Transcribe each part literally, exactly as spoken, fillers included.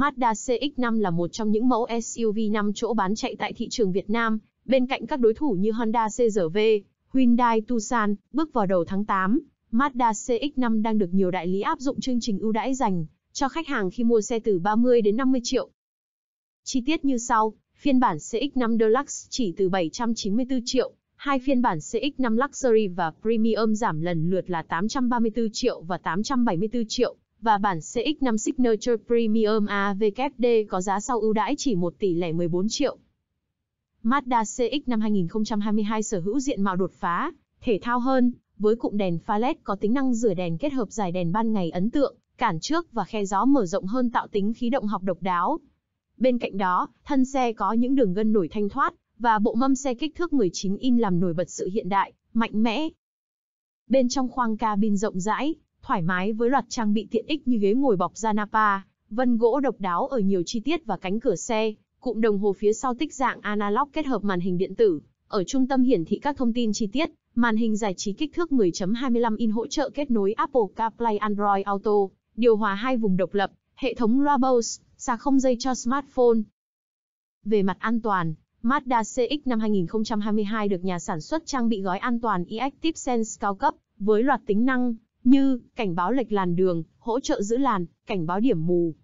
Mazda C X năm là một trong những mẫu S U V năm chỗ bán chạy tại thị trường Việt Nam, bên cạnh các đối thủ như Honda C R V, Hyundai Tucson. Bước vào đầu tháng tám, Mazda C X năm đang được nhiều đại lý áp dụng chương trình ưu đãi dành cho khách hàng khi mua xe từ ba mươi đến năm mươi triệu. Chi tiết như sau: phiên bản C X năm Deluxe chỉ từ bảy trăm chín mươi tư triệu, hai phiên bản C X năm Luxury và Premium giảm lần lượt là tám trăm ba mươi tư triệu và tám trăm bảy mươi tư triệu, và bản C X năm Signature Premium A W D có giá sau ưu đãi chỉ một tỷ lẻ mười bốn triệu. Mazda C X năm hai nghìn không trăm hai mươi hai sở hữu diện mạo đột phá, thể thao hơn, với cụm đèn pha led có tính năng rửa đèn kết hợp dải đèn ban ngày ấn tượng, cản trước và khe gió mở rộng hơn tạo tính khí động học độc đáo. Bên cạnh đó, thân xe có những đường gân nổi thanh thoát, và bộ mâm xe kích thước mười chín inch làm nổi bật sự hiện đại, mạnh mẽ. Bên trong khoang cabin rộng rãi, thoải mái với loạt trang bị tiện ích như ghế ngồi bọc da Napa, vân gỗ độc đáo ở nhiều chi tiết và cánh cửa xe, cụm đồng hồ phía sau tích dạng analog kết hợp màn hình điện tử, ở trung tâm hiển thị các thông tin chi tiết, màn hình giải trí kích thước mười phẩy hai mươi lăm inch hỗ trợ kết nối Apple CarPlay, Android Auto, điều hòa hai vùng độc lập, hệ thống loa Bose, sạc không dây cho smartphone. Về mặt an toàn, Mazda C X năm hai nghìn không trăm hai mươi hai được nhà sản xuất trang bị gói an toàn i-Activsense cao cấp, với loạt tính năng như cảnh báo lệch làn đường, hỗ trợ giữ làn, cảnh báo điểm mù.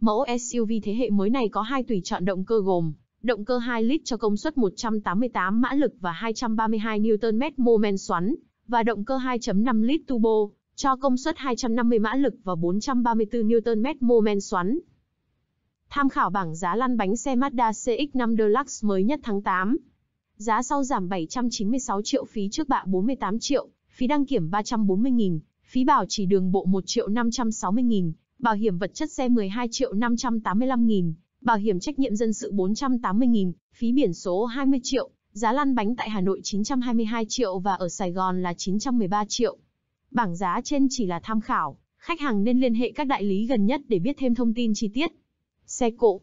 Mẫu S U V thế hệ mới này có hai tùy chọn động cơ gồm động cơ hai lít cho công suất một trăm tám mươi tám mã lực và hai trăm ba mươi hai Newton mét mô men xoắn, và động cơ hai chấm năm lít turbo cho công suất hai trăm năm mươi mã lực và bốn trăm ba mươi tư Newton mét mô men xoắn. Tham khảo bảng giá lăn bánh xe Mazda C X năm Deluxe mới nhất tháng tám. Giá sau giảm bảy trăm chín mươi sáu triệu, phí trước bạ bốn mươi tám triệu, phí đăng kiểm ba trăm bốn mươi nghìn, phí bảo trì đường bộ một triệu năm trăm sáu mươi nghìn, bảo hiểm vật chất xe mười hai triệu năm trăm tám mươi lăm nghìn, bảo hiểm trách nhiệm dân sự bốn trăm tám mươi nghìn, phí biển số hai mươi triệu, giá lăn bánh tại Hà Nội chín trăm hai mươi hai triệu và ở Sài Gòn là chín trăm mười ba triệu. Bảng giá trên chỉ là tham khảo, khách hàng nên liên hệ các đại lý gần nhất để biết thêm thông tin chi tiết. Xe cộ